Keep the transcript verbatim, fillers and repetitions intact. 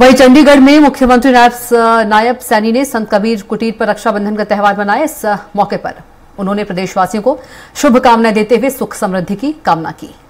वहीं चंडीगढ़ में मुख्यमंत्री नायब सैनी ने संत कबीर कुटीर पर रक्षाबंधन का त्यौहार मनाया। इस मौके पर उन्होंने प्रदेशवासियों को शुभकामनाएं देते हुए सुख समृद्धि की कामना की।